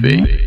See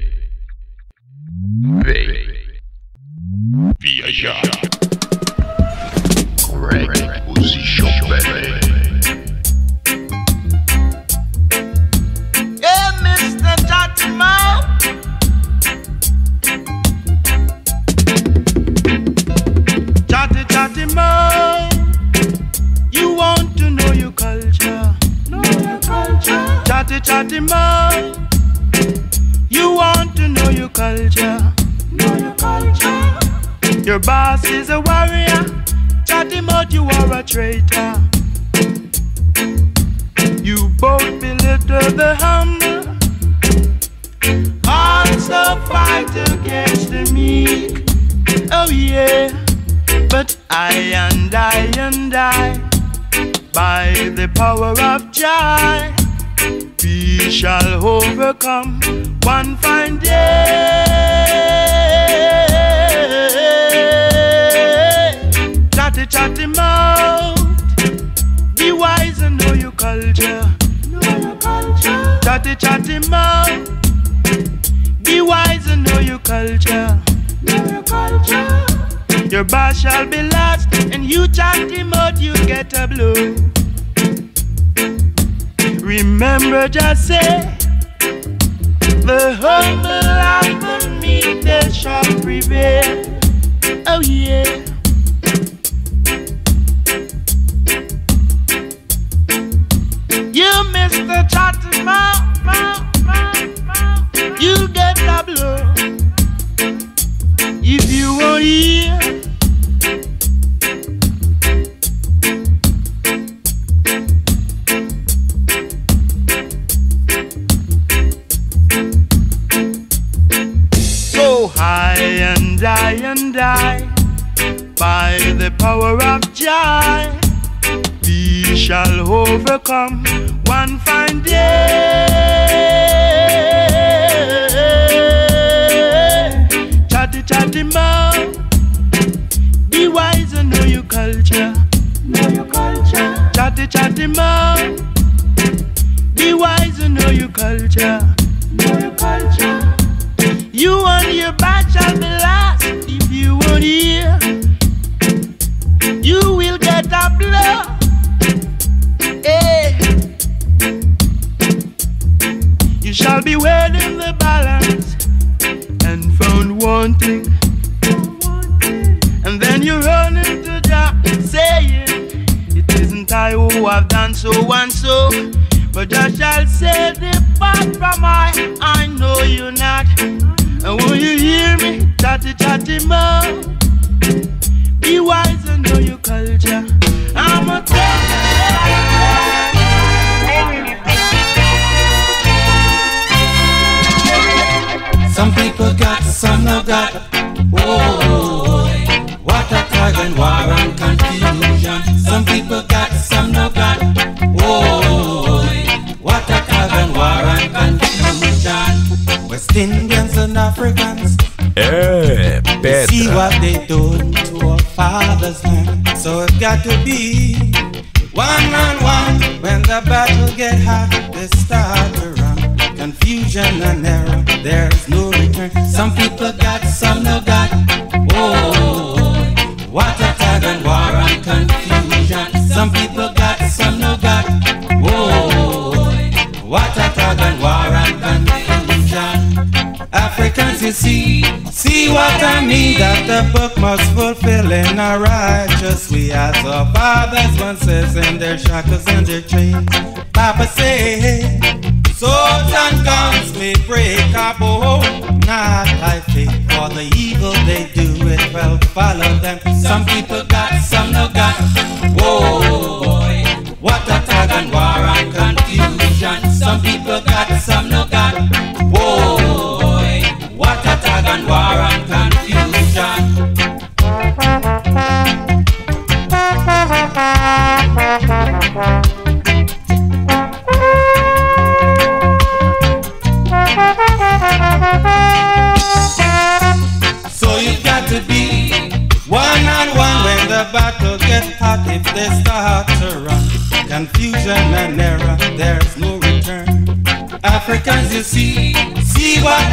what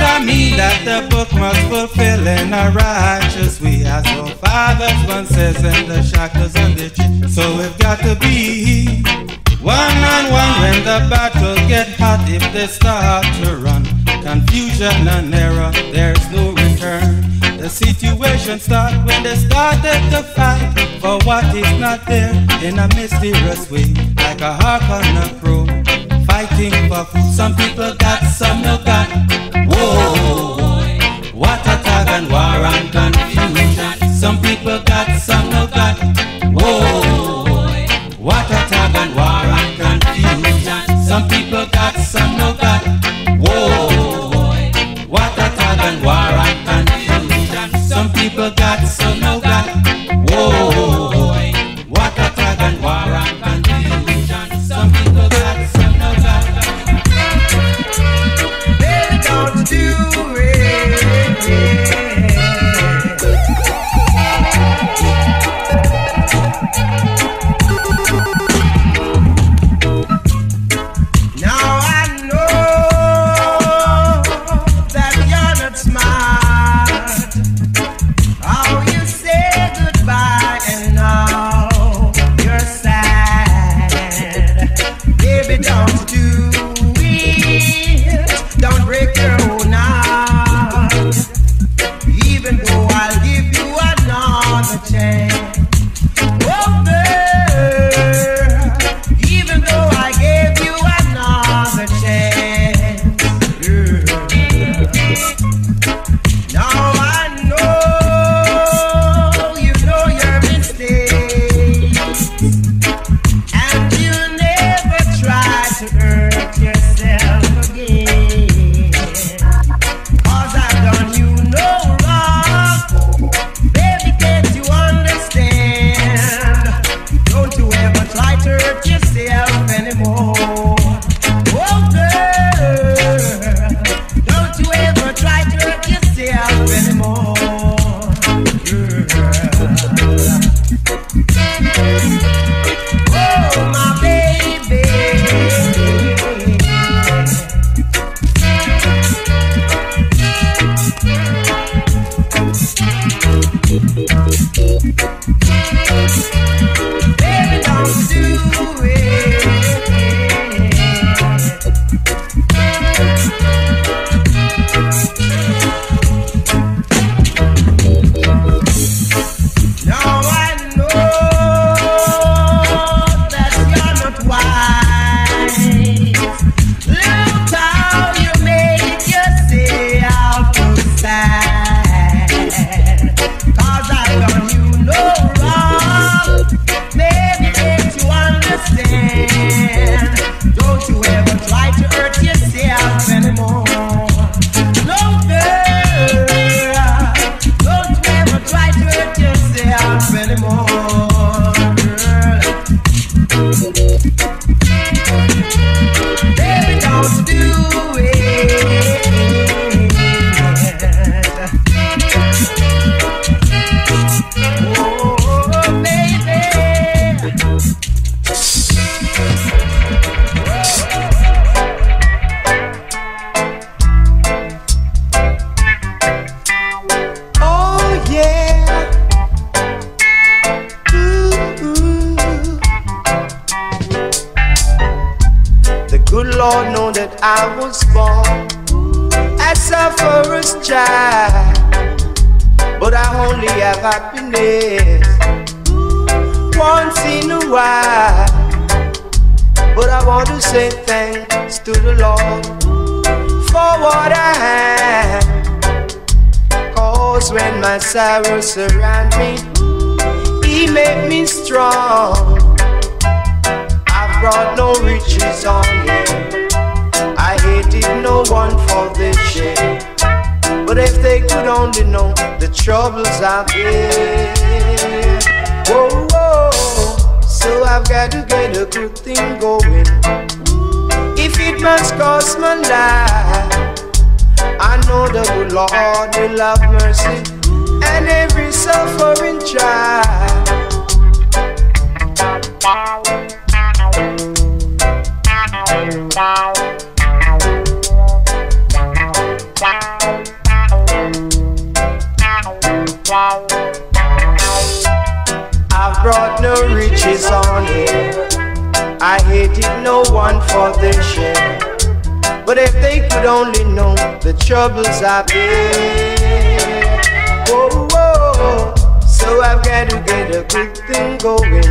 that the book must fulfill in a righteous way. As our fathers once says in the shackles and the tree. So we've got to be one on one when the battle gets hot. If they start to run, confusion and error, there's no return. The situation starts when they started to fight for what is not there in a mysterious way. Like a hawk on a crow, fighting for food. Some people got, some no got. Whoa, what a tug and war and confusion. Some people got, some no got. Whoa, what a tug and war and confusion. Some people got, some no got. Whoa, what a tug and war and confusion. Some people got, some no got. Whoa, what a tug and war and confusion. Some people got, some. Sorrow surround me, he made me strong. I brought no riches on him, I hated no one for this shame. But if they could only know the troubles I've been. Whoa, whoa. So I've got to get a good thing going. If it must cost my life, I know the good Lord will have mercy. And every suffering child. one for their share. But if they could only know the troubles I've been. Whoa, whoa, so I've got to get a good thing going.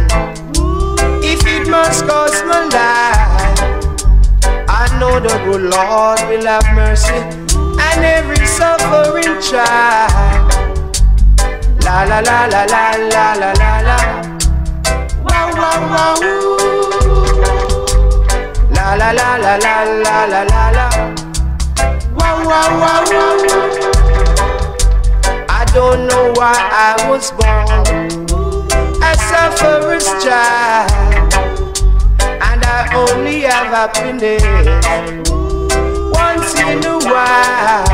If it must cost my life, I know the good Lord will have mercy on every suffering child. La la la la la la la la la. Wow, wow, wow. La la la la la la la la la. Wow, wow, wow, wow. I don't know why I was born a sufferer's child, and I only have happiness once in a while.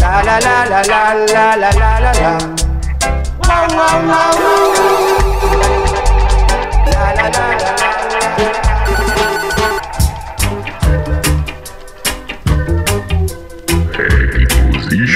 La la la la la la la la la. Wow, wow, wow, wow. Hey,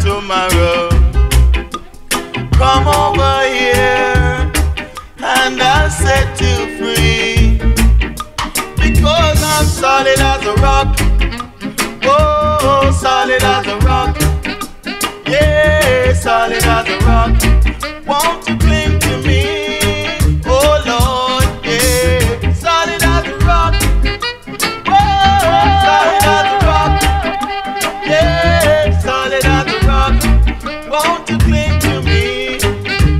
tomorrow, come over here and I'll set you free, because I'm solid as a rock. Oh, solid as a rock. Yeah, solid as a rock. Won't you cling to me, oh Lord, yeah. Solid as a rock. Oh, solid as a rock. Yeah, solid as a rock. Won't you cling to me?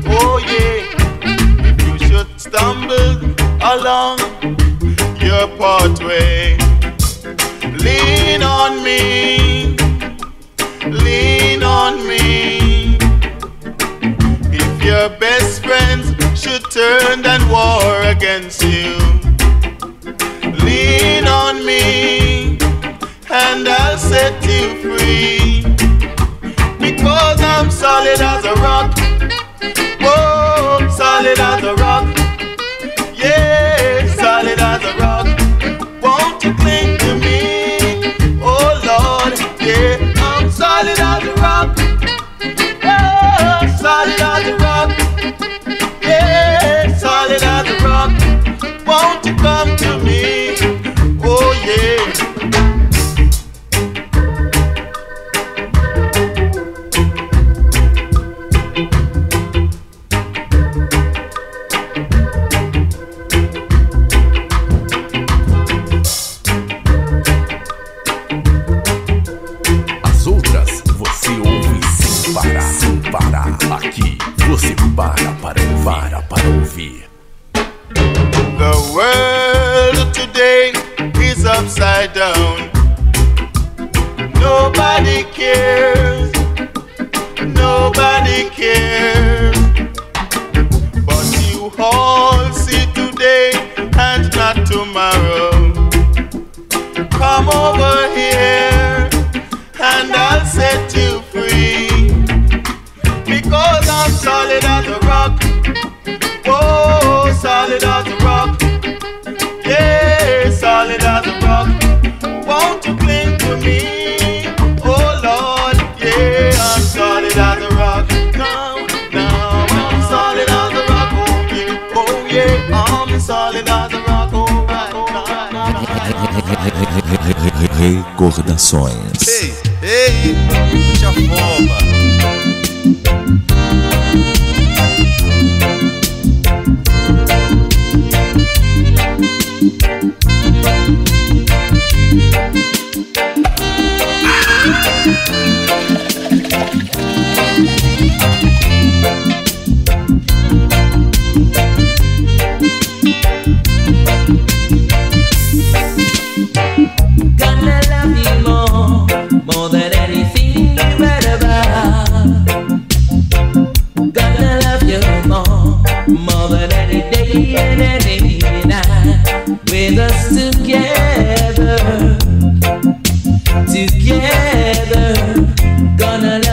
Oh yeah. If you should stumble along your pathway, lean on me, lean on me. If your best friends should turn and war against you, lean on me and I'll set you free. Because I'm solid as a rock. Whoa, solid as a rock. Yeah, solid as a rock. Won't you cling to me, oh Lord, yeah. I'm solid as a rock. Oh, solid as a rock. Yeah, solid as a rock. Won't you come to me, oh yeah. The world today is upside down. Nobody cares, nobody cares. But you all see today and not tomorrow. Come over here and I'll set you free, because I'm solid as a rock. Oh, solid as a rock. Yeah, solid as a rock. Won't you cling to me, oh Lord, yeah. I'm solid as a rock. Now, now I'm solid as a rock. Oh yeah, I'm solid as a rock. Oh right, right, right, right. Recordações. Ei, ei, puxa a bomba. Together, gonna love.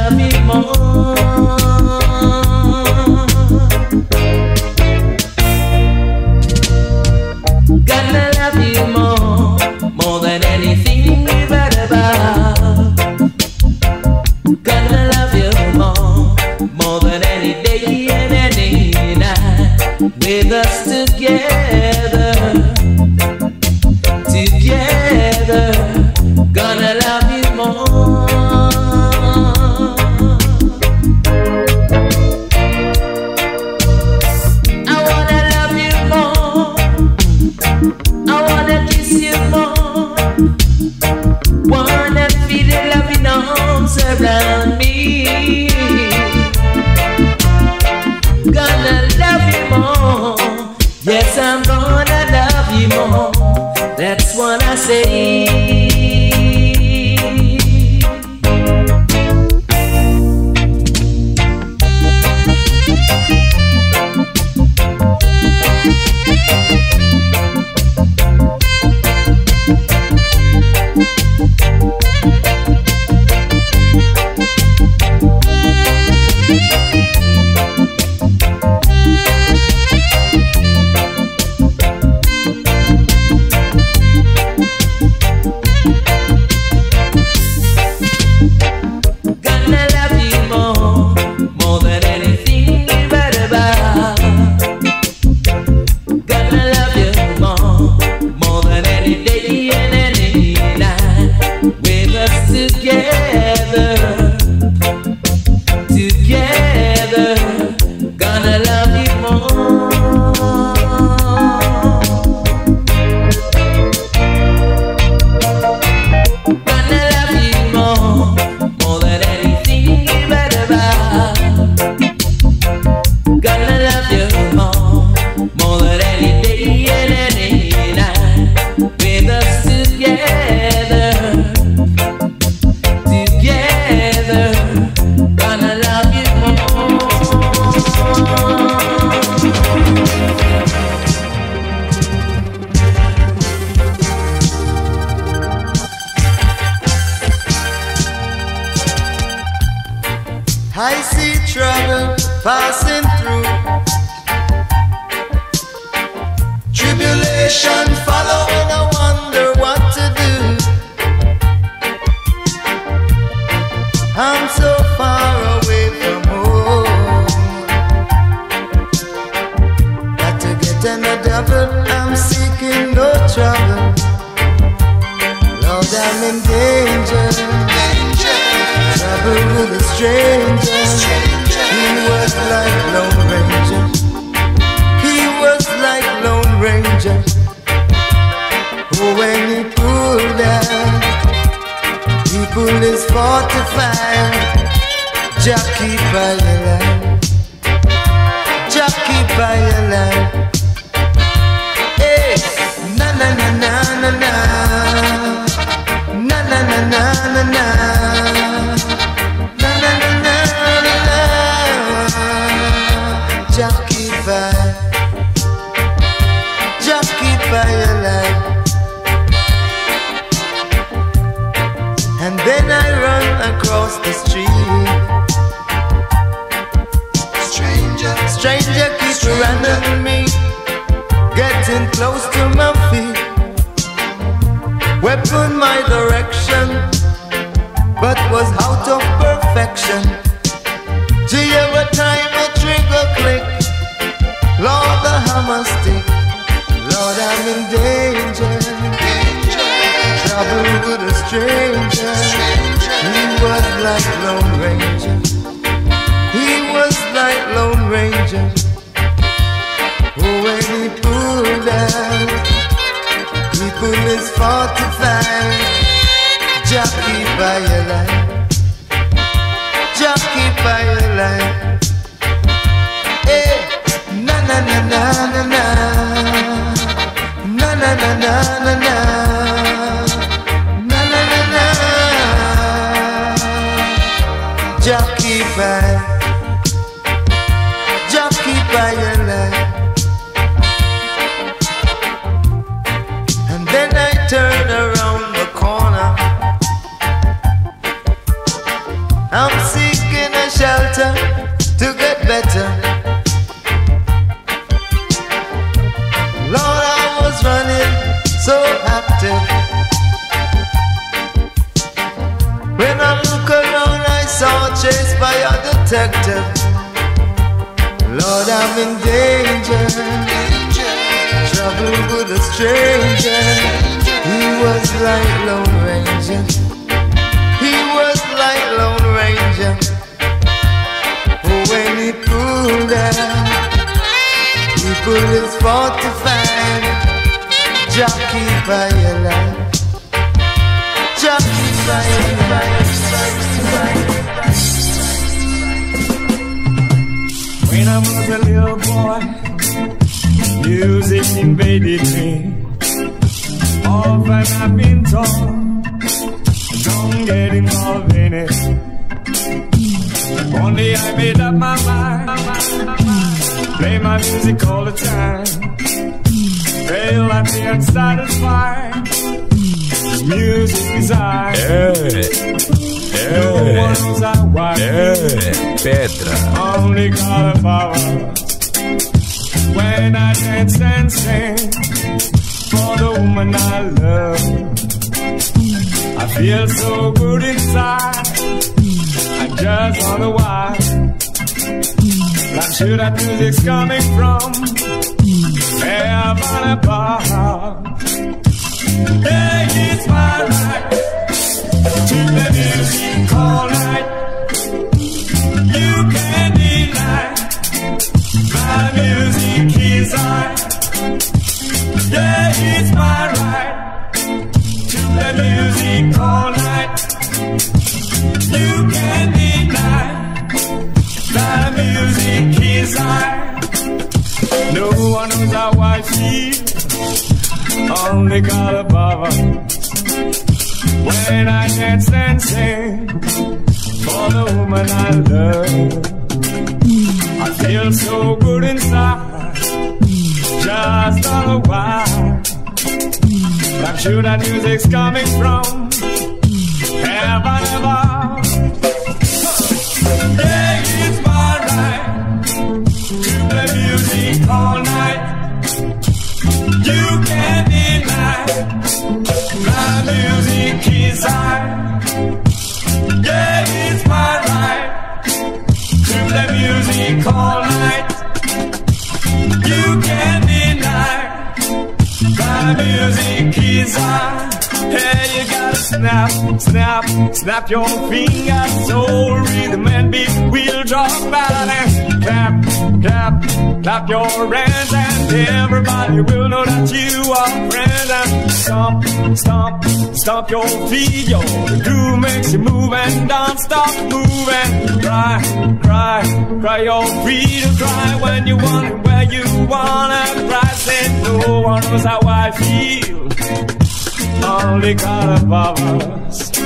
with us together, together, gonna love you more. I wanna love you more, I wanna kiss you more, wanna feel the loving arms around me. Yes, I'm gonna love you more. That's what I say. I see trouble passing through, tribulation follow, and I wonder what to do. I'm so far away from home, not to get another, but I'm seeking no trouble. Lord, I'm in danger. Trouble with a stranger. He was like Lone Ranger. He was like Lone Ranger. Oh, when he pulled down, he pulled his 45. Jah keep by your life. Jah keep by your life. Hey, na na na na na na, na na na na na na. And then I run across the street. Stranger keeps surrounding me, getting close to my feet. Weapon my direction, but was out of perfection. Do you ever time a trigger click? Lord, the hammer stick. Lord, I'm in danger. Trouble with a stranger. He was like Lone Ranger. He was like Lone Ranger. Oh, when he pulled out, he pulled his 45. Jah keep by your life. Jah keep by your life. Hey, na na na na na na, na na na na na na. Jah keep by, Jah keep by your life. And then I turn around the corner, I'm seeking a shelter to get better. Lord, I was running so active. When I look around, saw chased by a detective. Lord, I'm in danger, trouble with a stranger. He was like Lone Ranger, he was like Lone Ranger. When he pulled out, he pulled his 45. Jah keep by your life, Jah keep by your life. When I was a little boy, music invaded me. All that I've been told, don't get involved in it. One day I made up my mind, play my music all the time. Fail at me and start a fire, music is high. No one knows how wide. Only God above. When I dance and sing for the woman I love, I feel so good inside, I just wonder why. Not sure that music's coming from heaven above. Hey, it's my right to the music all night. You can't deny my music is high. Yeah, it's my right to play music all night. You can't deny that music is high. No one knows how I feel, only God above. When I dance and sing for the woman I love, I feel so good inside, just all a while. I'm sure that music's coming from heaven above. Yeah, it's my right to play music all night. You can't deny my music is high. Yeah, it's my right to play music all night. You can't deny my music is high. Hey, you gotta snap, snap, snap your fingers so rhythm and beat will drop out. And clap, clap, clap your hands, and everybody will know that you are friends. And stomp, stomp, stomp your feet, yo. The groove makes you move and don't stop moving. Cry, cry, cry your freedom, cry when you want it, where you wanna cry. Say no one knows how I feel, only God above us.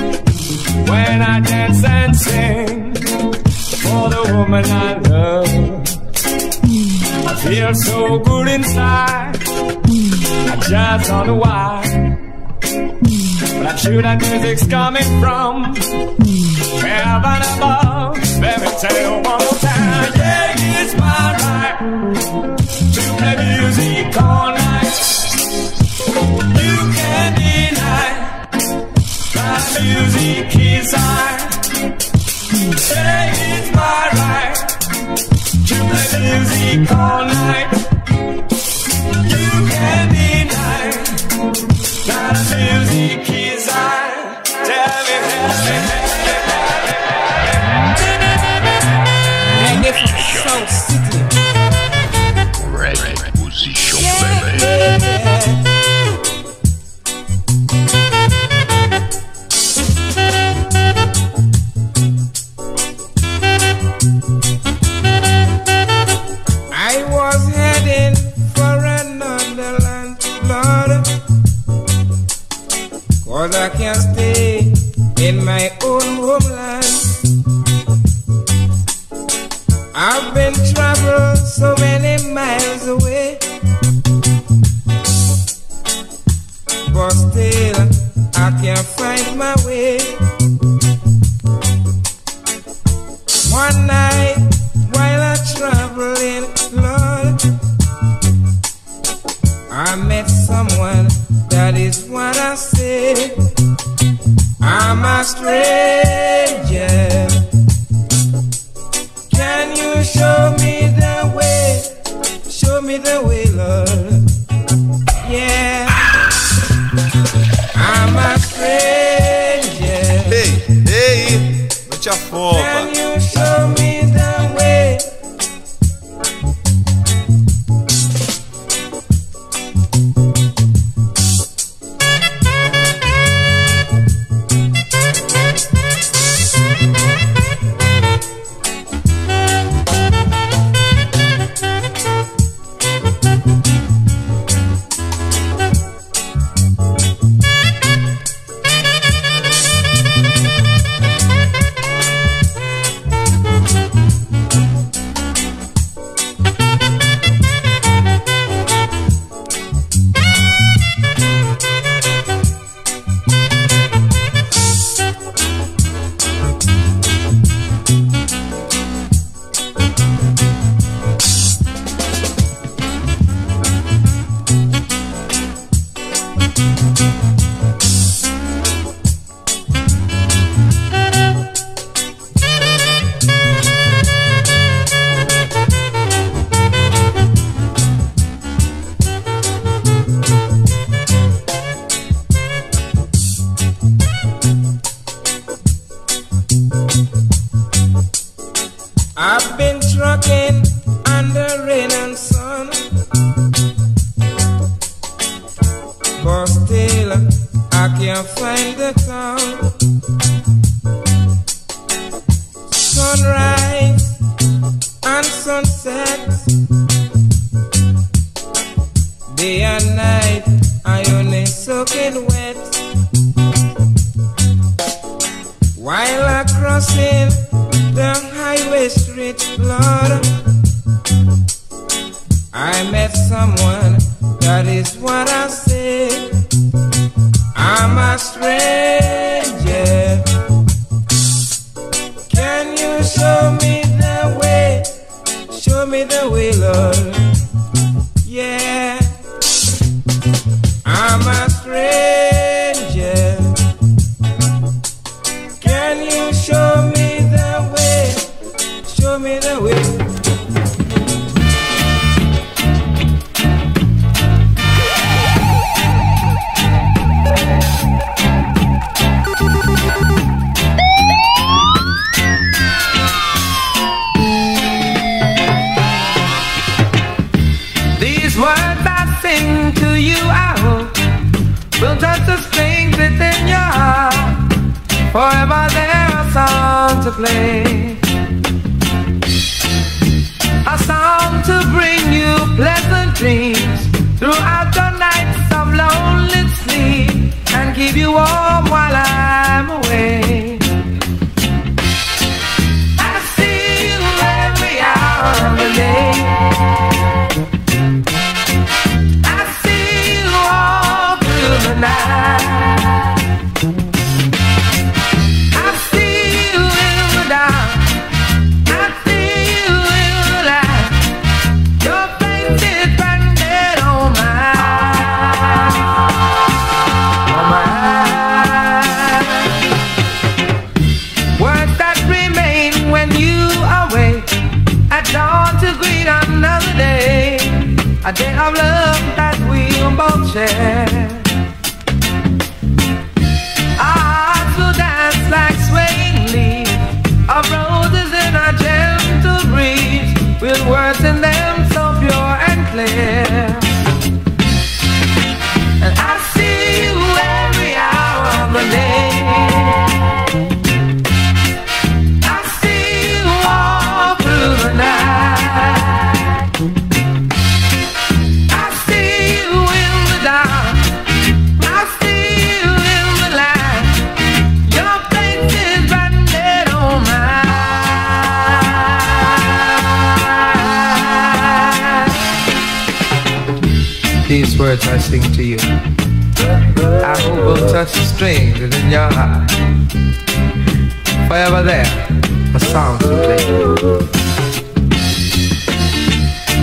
When I dance and sing for the woman I love, I feel so good inside, I just don't know why. But I'm sure that music's coming from heaven above. Let me tell you one more time. Yeah, it's my right to play music all night. You can't deny my music is high. Hey, it's my right to play music all night. You can't deny that music is high. Tell me, tell me, tell me. So sticky. Reggae position, baby. I can't stay in my own homeland. I've been traveled so many miles away, but still I can't find my way. One night while I traveling, Lord, I met someone that is what I say. I'm a stranger, can you show me the way? I find the cloud. Sunrise and sunset, day and night, I only soaking wet. While I crossing the highway street, Lord, I met someone, that is what I say. I'm a stranger. Can you show me the way? Show me the way, Lord. Yeah. I'm a stranger. Can you show me the way? Show me the way. Forever there are songs to play, a song to bring you pleasant dreams throughout the nights of lonely sleep, and keep you warm while I'm away. I see you every hour of the day. I see you all through the night. A day of love that we both share. Our hearts will dance like swaying leaves of roses in a gentle breeze, with words in them so pure and clear. And I see you every hour of the day. I see you all through the night. These words I sing to you, I hope will touch the strings within your heart. Forever there, a song to play.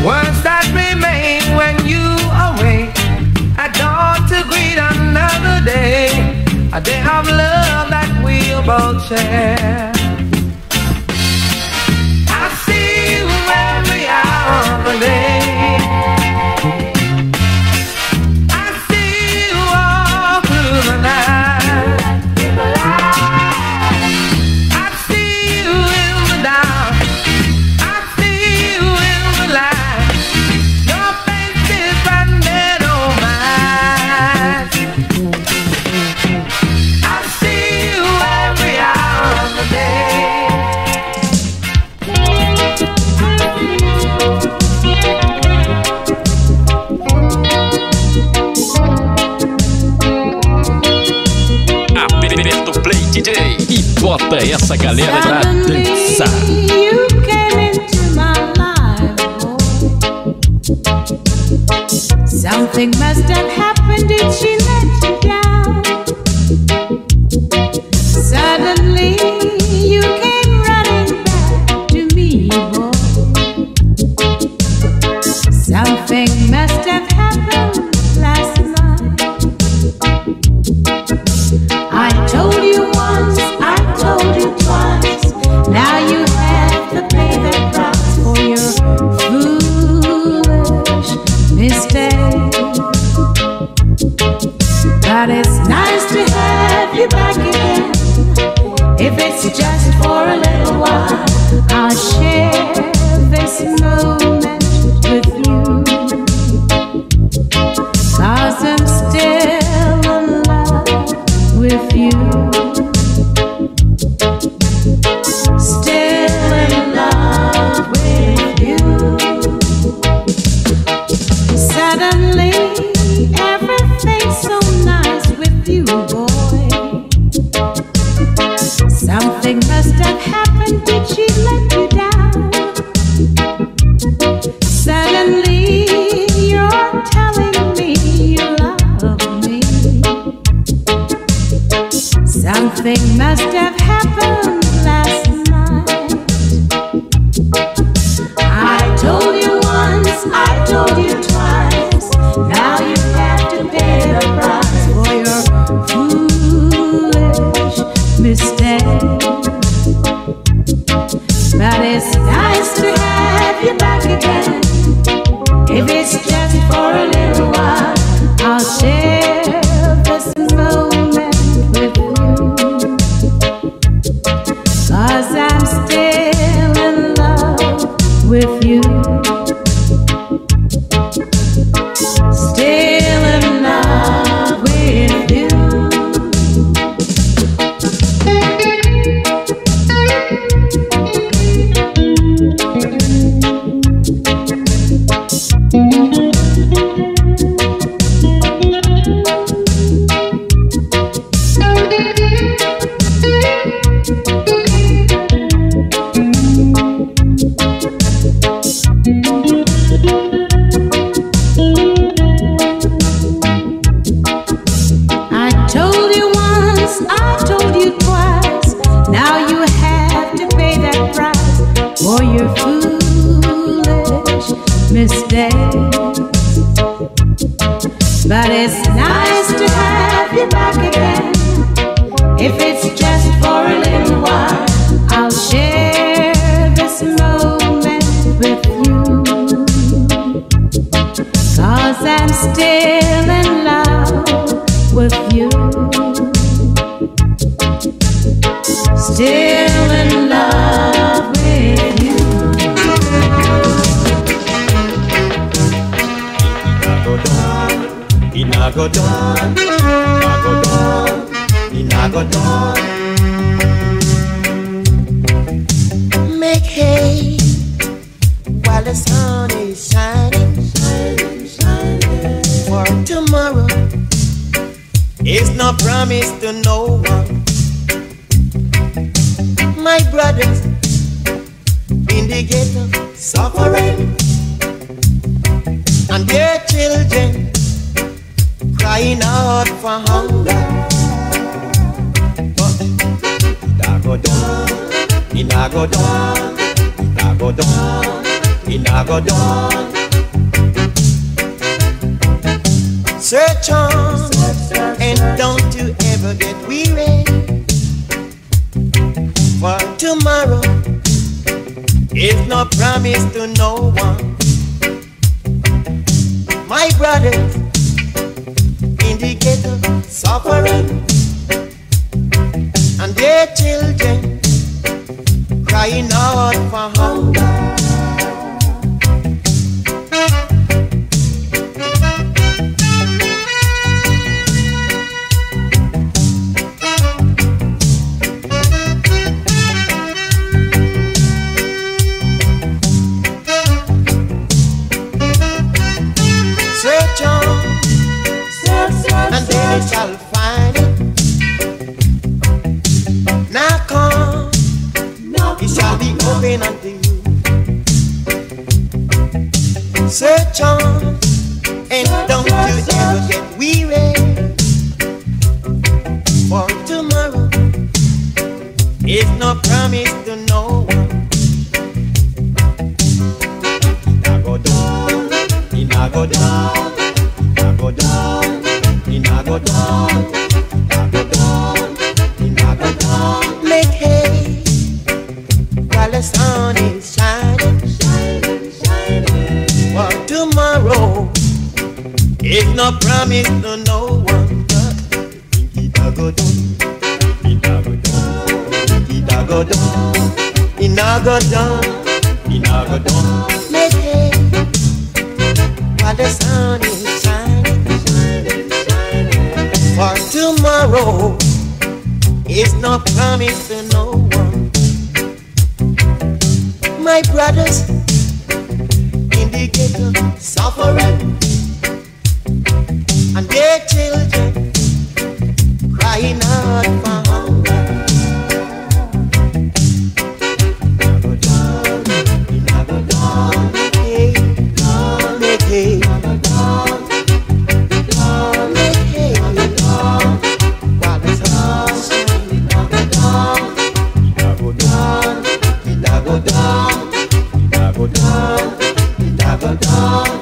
Words that remain when you awake, at dawn to greet another day, a day of love that we'll both share. I see you every hour of the day. Bota essa galera pra dançar. Something must have happened, did she let you down? Suddenly you came running back to me, boy. Something must have happened last night. I told you once, I told you twice. Now you have to pay the price for your foolish mistake. I told you twice. Now you have to pay the price for your foolish mistake. But it's nice to have you back again. If it's just for a little while, I'll share this moment with you. 'Cause I'm still in love with you. Still in love with you. For your foolish mistake. But it's nice to have you back again. If it's just for a little while, I'll share this moment with you. 'Cause I'm still in love with you. Still in love with you. Make hay while the sun is shining. For tomorrow is no promise to no one. My brothers in the ghetto suffering, and their children crying out for hunger. But it a go down. Search on and don't you ever get weary. For tomorrow is no promise to no one. My brothers in the ghetto suffering, and their children crying out for hunger. Shall find it. Now come, it shall be open unto you. Search on, and don't you ever get weary. For tomorrow is no promise to no one. I go down. I go down. Make hay while the sun is shining. For tomorrow is no promise to no one. I go down. Make hay while the sun is shining. For tomorrow is not promised to no one. My brothers in the ghetto suffering, and their children crying out for hunger. Down, down, down.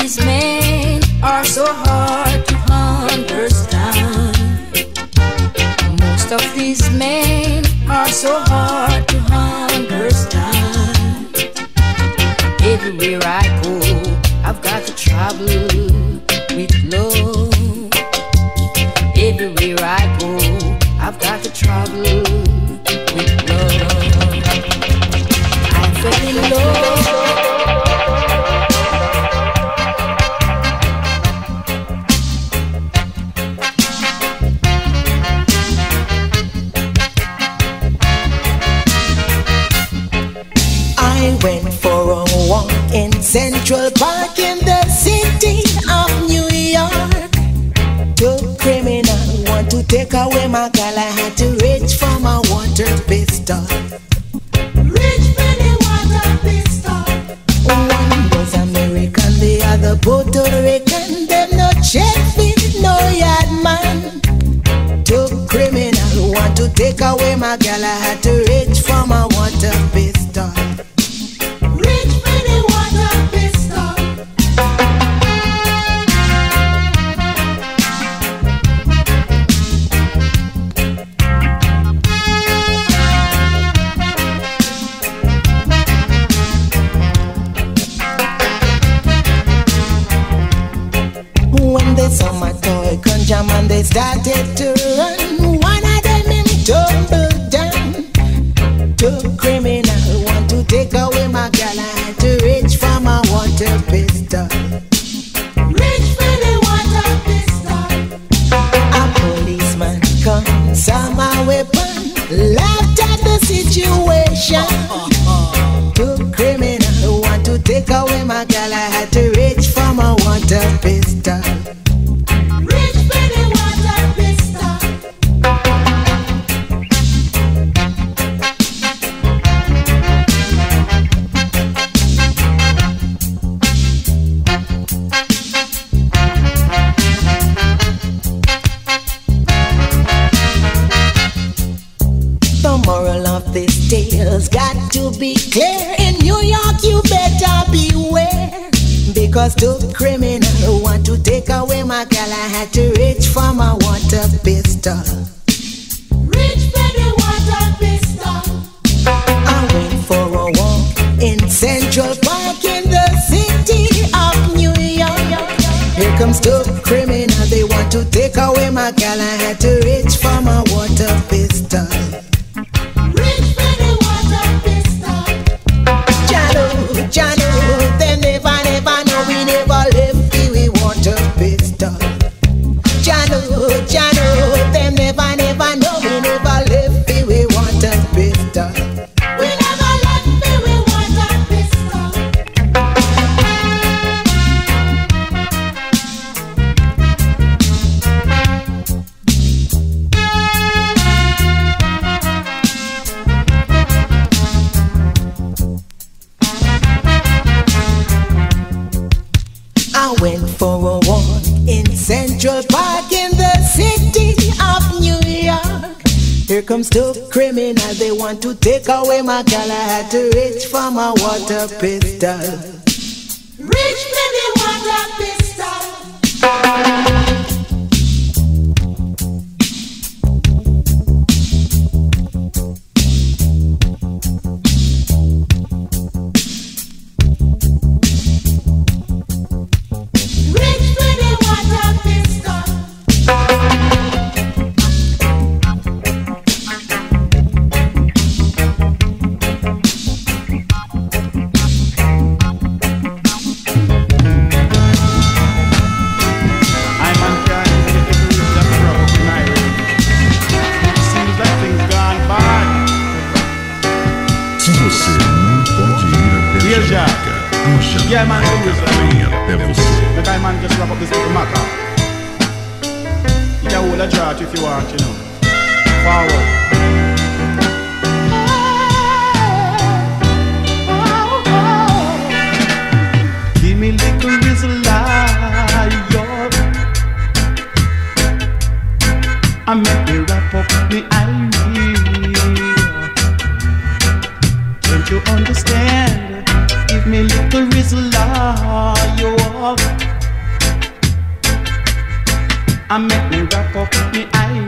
these men are so hard to understand. Most of these men are so hard to understand. Everywhere I go, I've got to trouble with love. Everywhere I go, I've got to trouble with love. I fell in love. Went for a walk in Central Park in the city of New York. The criminal want to take away my girl. I had to reach for my water pistol. Reach for the water pistol. One was American, the other Puerto Rican. Them no check with no yard man. The criminal want to take away my girl. I had to reach for my water pistol. And they started to run. One of them in tumbled down. Two criminals want to take away my girl. I had to reach for my water pistol. Reach for the water pistol. A policeman comes, saw my weapon, laughed at the situation. Two criminals want to take away my girl. I had to reach for my water pistol. Got to be clear. In New York you better beware, because two criminals want to take away my girl. I had to reach for my water pistol. Reach for the water pistol. I went for a walk in Central Park in the city of New York. Here comes two criminals, they want to take away my girl. I had to reach for my water pistol. Comes two criminals, they want to take away my girl. I had to reach for my water pistol. Reach for the water pistol. Reach for the water pistol. Yeah, man, do this. The guy, man, just wrap up this little matter. You can hold a charge if you want, you know. Forward. Give me little whistle, I make me wrap up me eye. Can't you understand? Give me little whistle, you walk. I make me rock up me idea.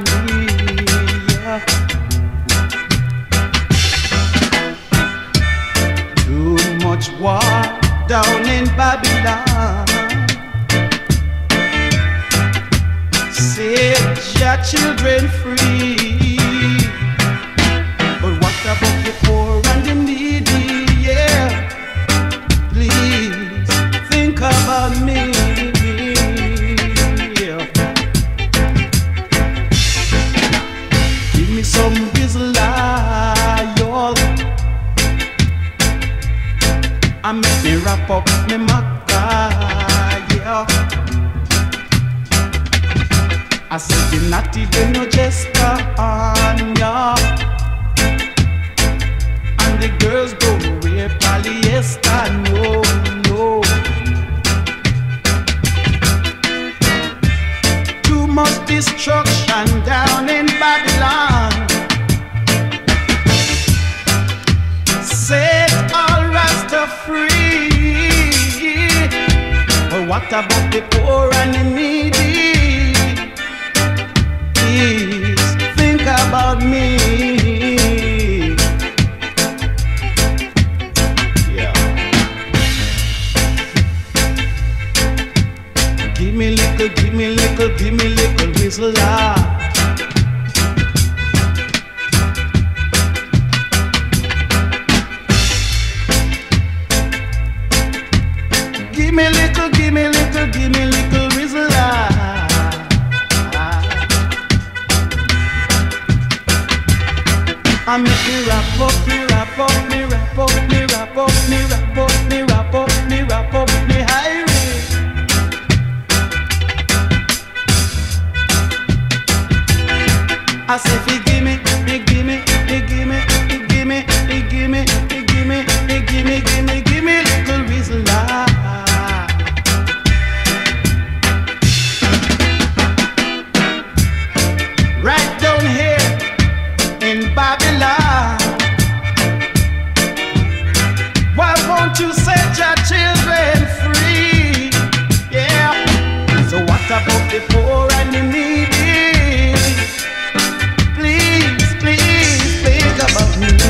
Too much war down in Babylon. Set your children free. But what about the poor and the needy? Yeah, please think about me. Give me some whistle, y'all. I make me wrap up me maca, yeah. I said you're not even no jester on ya. And the girls go wear polyester, no, no. Too much destruction down in Babylon. Set all Rasta free. But what about the poor and the needy? Please think about me. Yeah. Give me little, give me little, give me little whistle. Give me little, give me little, give me little whistle. I make me wrap up, me wrap up, me wrap up, me wrap up, me wrap up, me wrap up, me wrap up, me highway. I say, he give me, he give me, he give me, he give me, he give me, he give me, he give me, give me, give me little reason why. Right down here in Babylon, why won't you set your children free? Yeah. So what about the poor and the needy? Please, please think about me. That's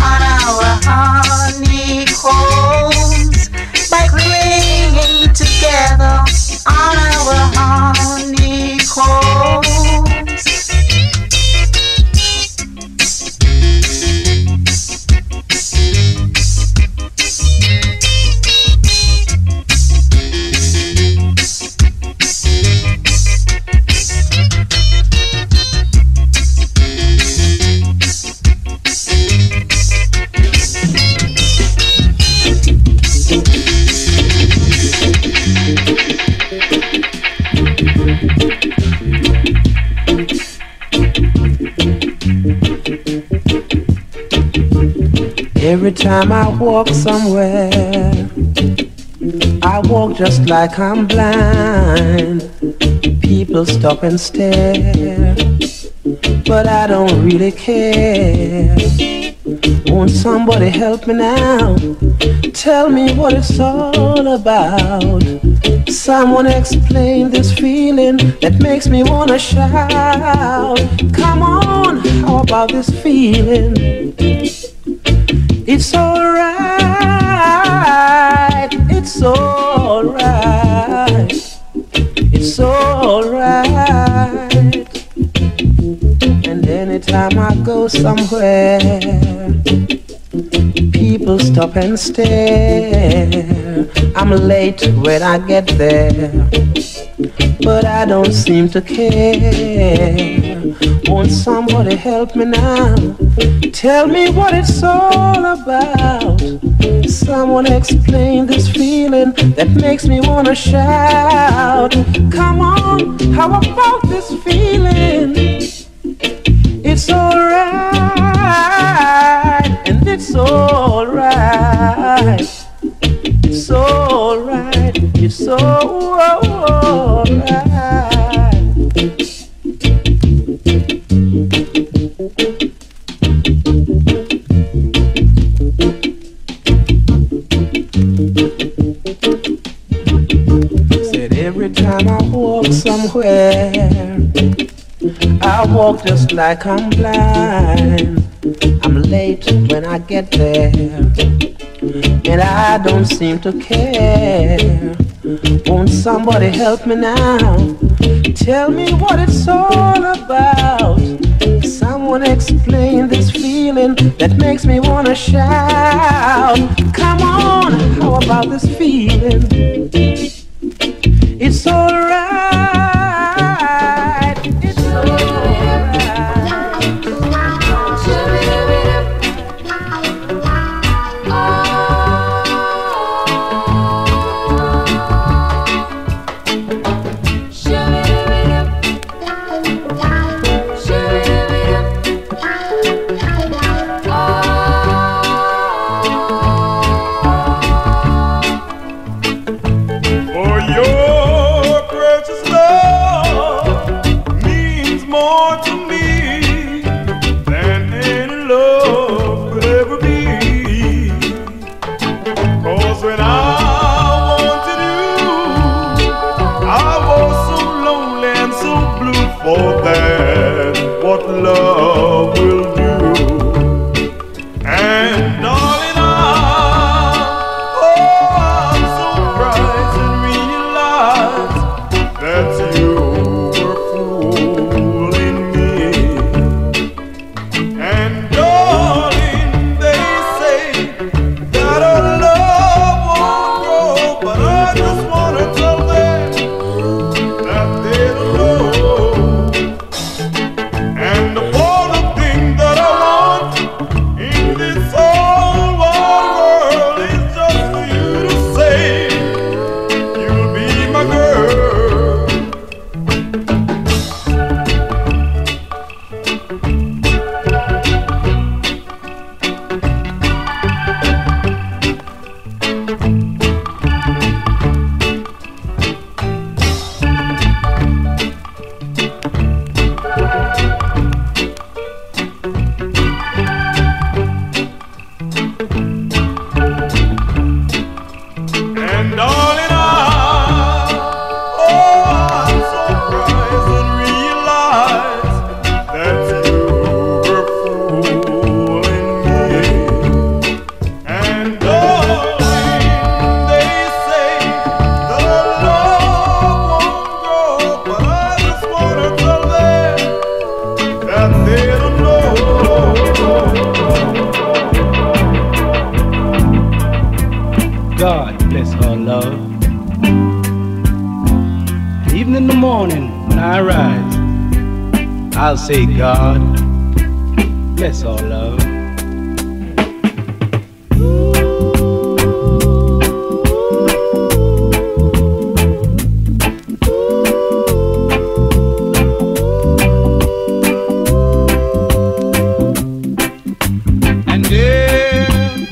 all I Every time I walk somewhere, I walk just like I'm blind. People stop and stare, but I don't really care. Won't somebody help me now? Tell me what it's all about. Someone explain this feeling that makes me wanna shout. Come on, how about this feeling? It's alright, it's alright, it's alright. And anytime I go somewhere, people stop and stare. I'm late when I get there, but I don't seem to care. Won't somebody help me now? Tell me what it's all about. Someone explain this feeling that makes me wanna shout. Come on, how about this feeling? It's alright, and it's alright. It's alright, it's alright. Said every time I walk somewhere, I walk just like I'm blind. I'm late when I get there, and I don't seem to care. Won't somebody help me now? Tell me what it's all about. Someone explain this feeling that makes me wanna shout. Come on, how about this feeling? It's alright, it's say God bless our love. And if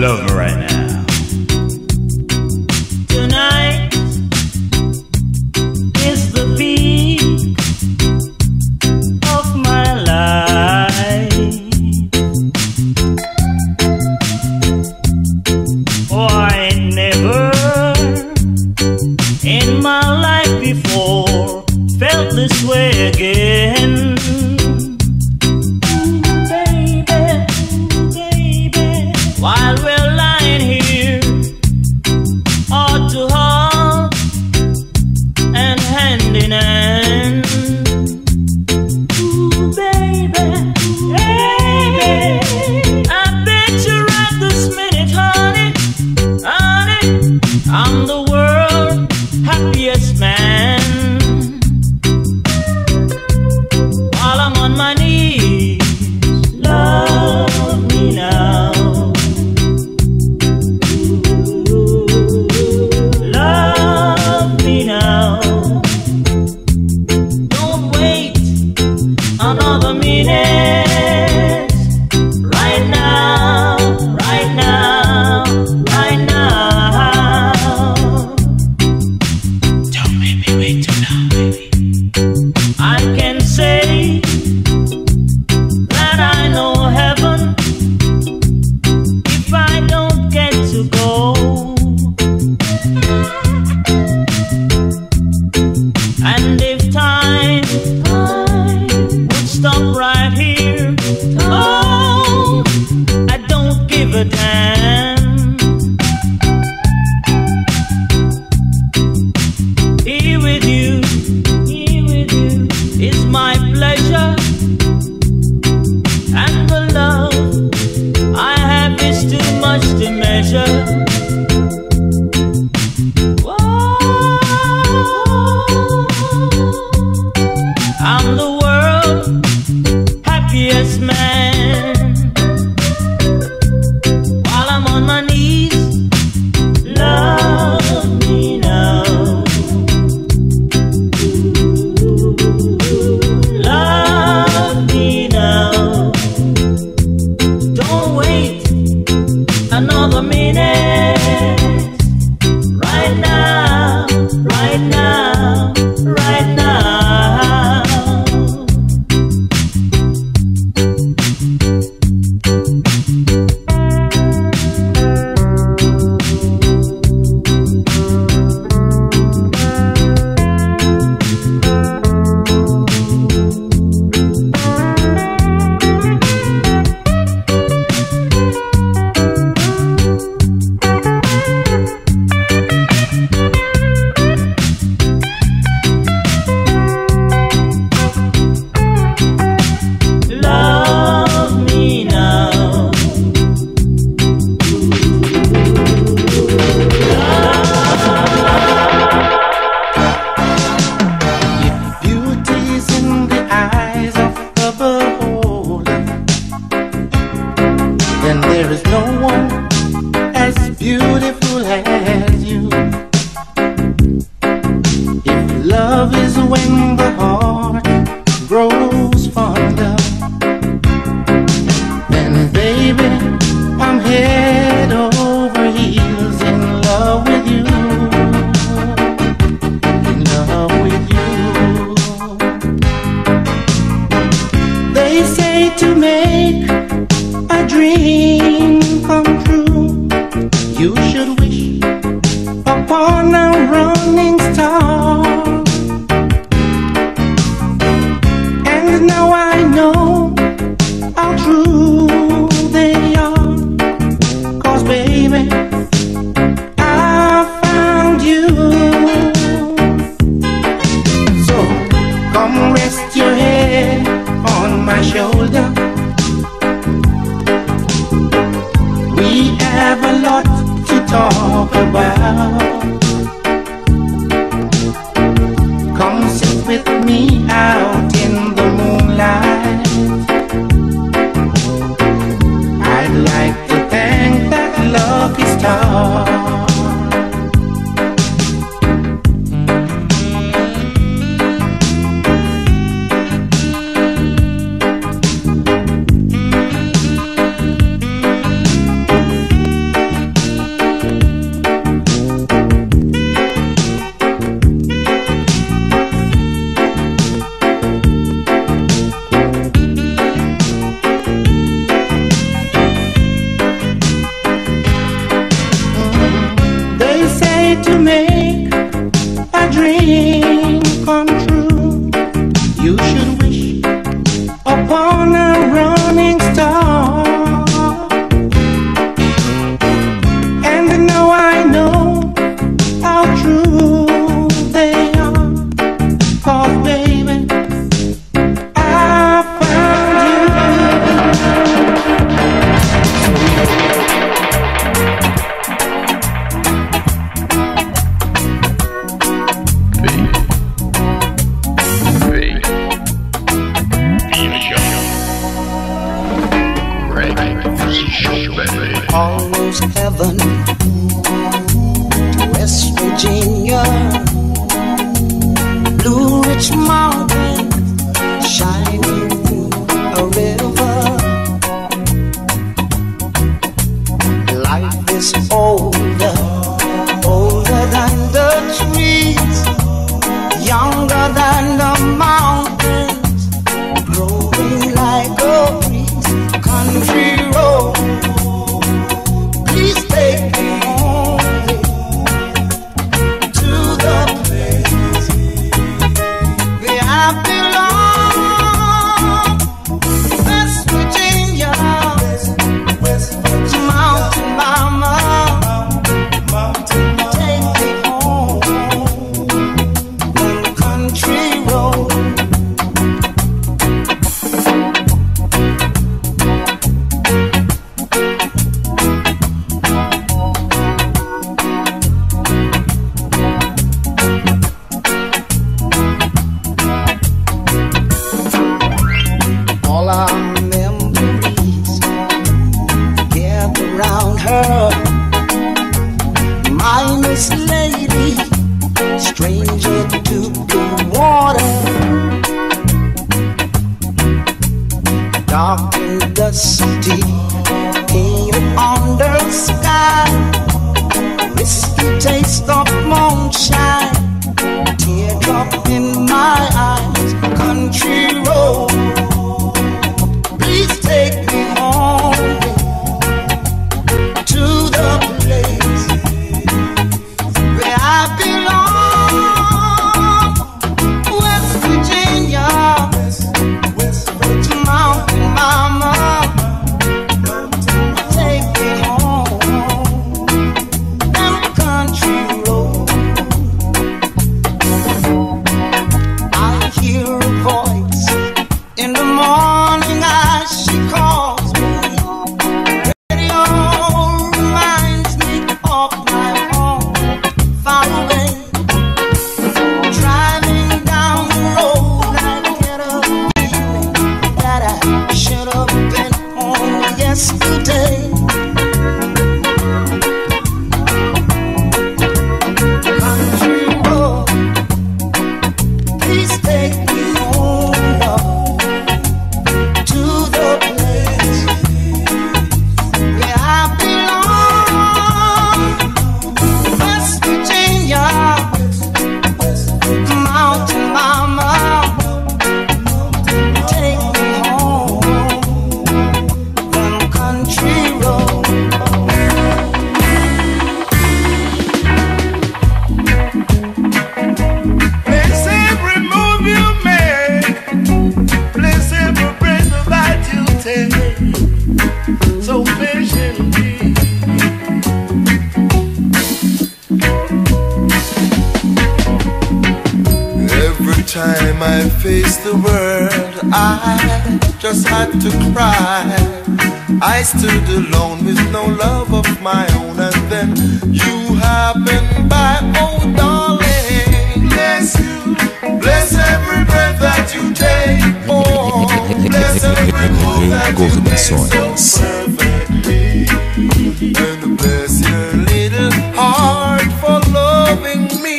love right now. Tonight is the peak of my life. Oh, I never in my life before felt this way again. While we're lying here, heart to heart and hand in hand. Ooh, baby, baby, I bet you right this minute, honey, honey, I'm the world's happiest man. While I'm on my knees, love me now. Another minute, right now, right now, right now. Don't make me wait too long, baby. I can say that I know heaven if I don't get to go. And if time stop right here, oh, I don't give a damn. Here with you, is my pleasure, and the love I have is too much to measure. I'm the world's happiest man. While I'm on my knees, love me now. Love me now. Don't wait another minute. Right now, right now, right now. to make a dream come true. You should wish upon a running star. And now I know how true they are. 'Cause baby, I almost heaven to West Virginia, Blue Ridge Mountain shining through a river. Life is older, older than the trees, younger than the mountains, growing like a breeze. Country road, mindless lady, stranger to the water, dark and dusty, painted on the sky, risky taste of moonshine, teardrop in my eyes, country road, please take me home. I faced the world, I just had to cry. I stood alone with no love of my own, and then you happened by, oh darling. Bless you, bless every breath that you take. Oh, bless every move that you make so perfectly. And bless your little heart for loving me.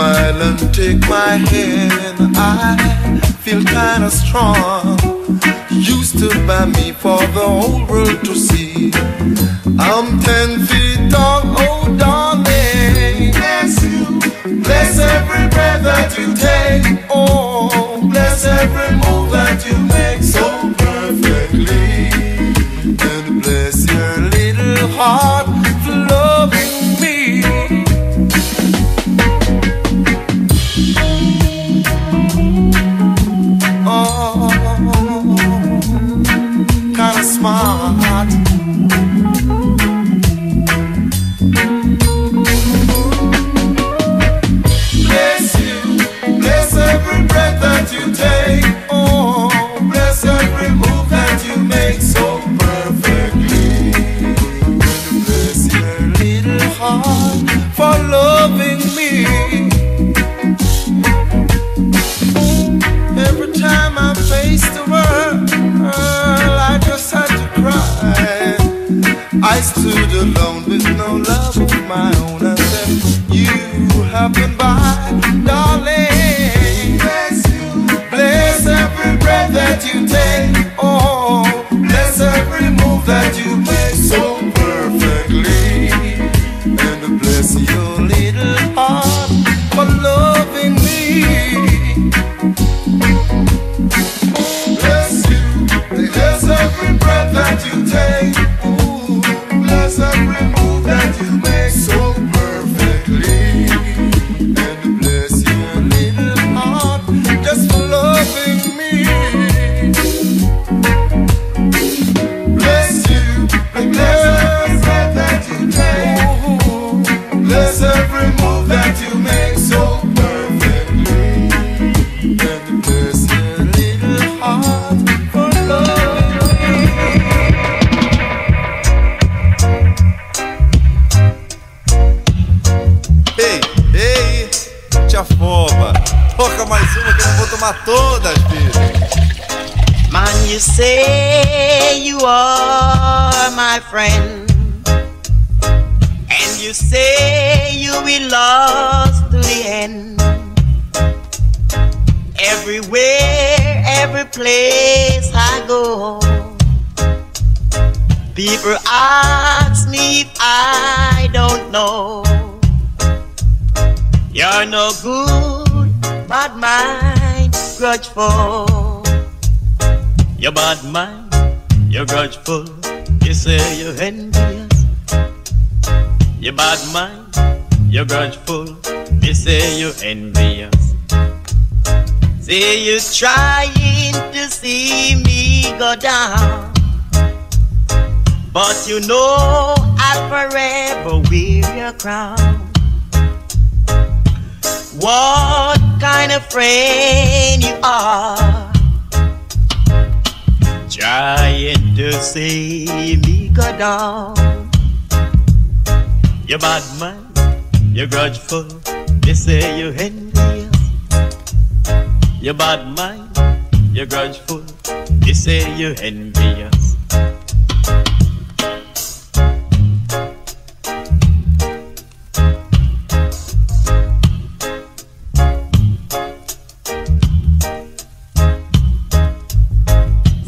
Smile and take my hand, I feel kinda strong. You stood by me for the whole world to see. I'm 10 feet tall, oh darling. Bless you, bless every breath that you take. Oh, bless every move that you make so perfectly. And bless your little Trying to see me go down, but you know I'll forever wear your crown. What kind of friend you are, trying to see me go down. You're bad man, you're grudgeful, they say you're envious. You're bad mind, you're grudgeful, they say you're envious.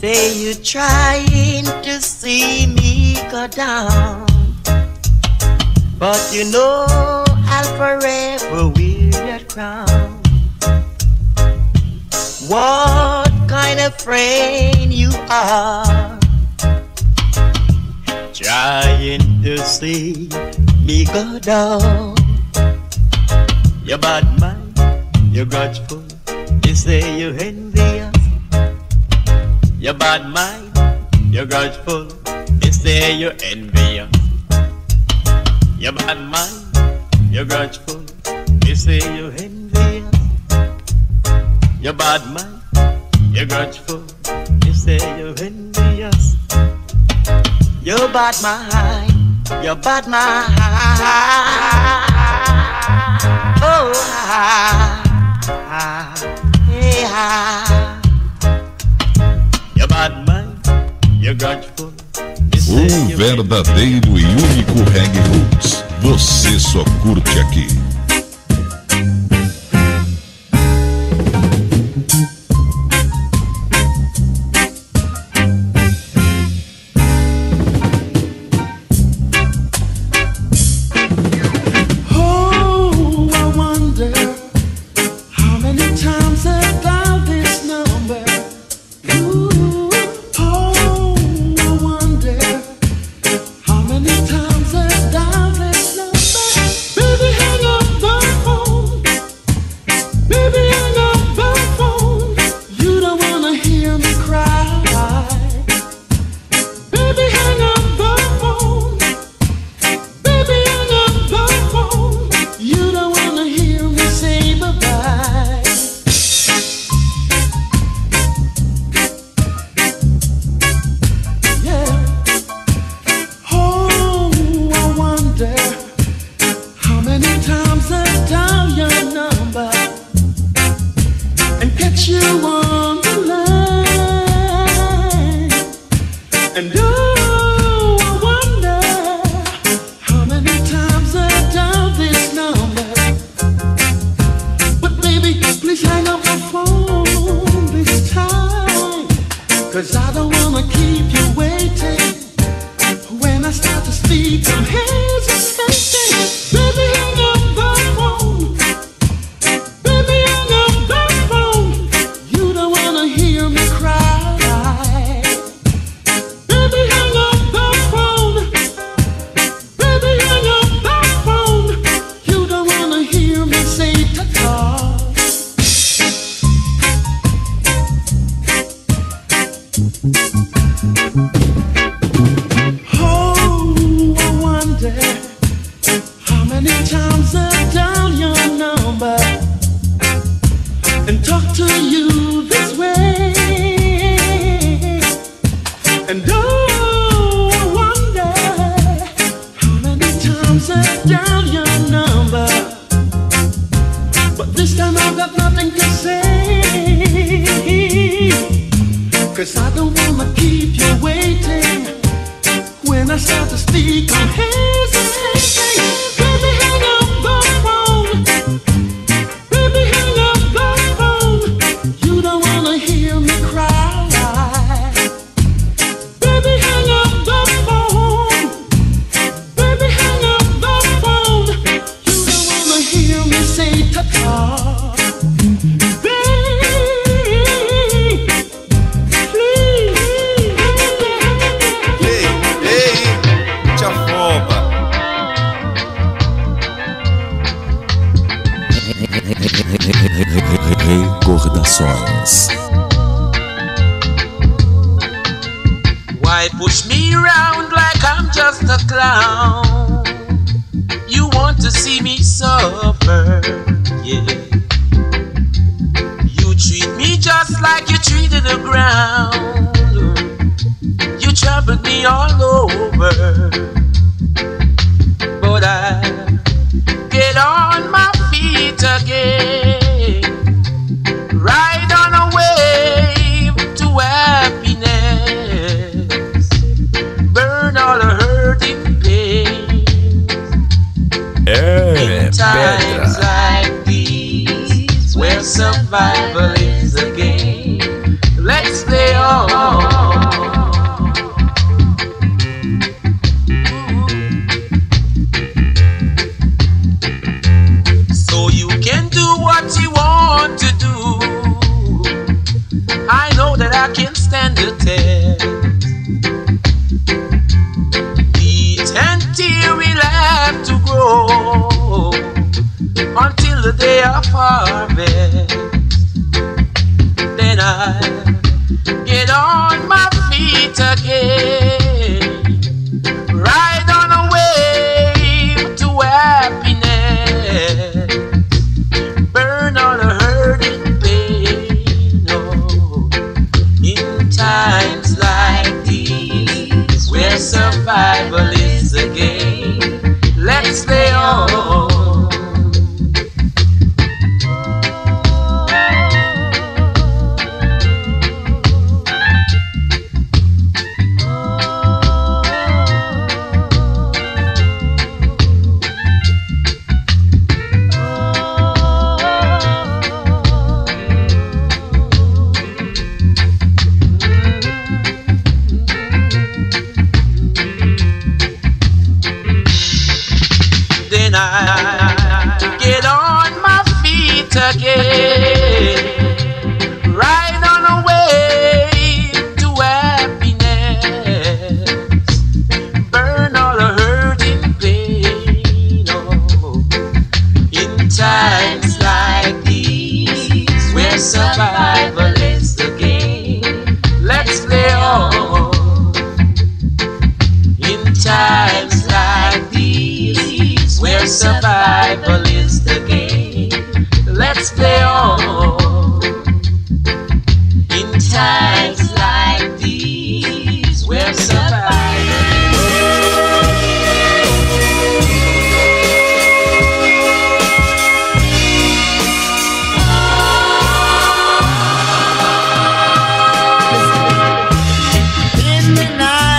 Say you're trying to see me go down, but you know I'll forever wear that crown. What kind of friend you are, trying to see me go down. You're bad man, you're grudgeful, they say you're envious. You're bad man, you're grudgeful, they say you're envious. You're bad man, you're grudgeful, they say you're envious. You're bad man, you're grudgeful, you say you're envious. You're bad man, you're bad man. Oh, yeah. You're bad man, you're grudgeful, you say you're envious. O verdadeiro e único Reggae Roots, você só curte aqui. Baby, hang on. And do I wonder how many times I've done this number? But baby, please hang up the phone this time, 'cause I don't wanna keep you waiting. When I start to speak, I'm hesitating. Baby, hang up. In the night.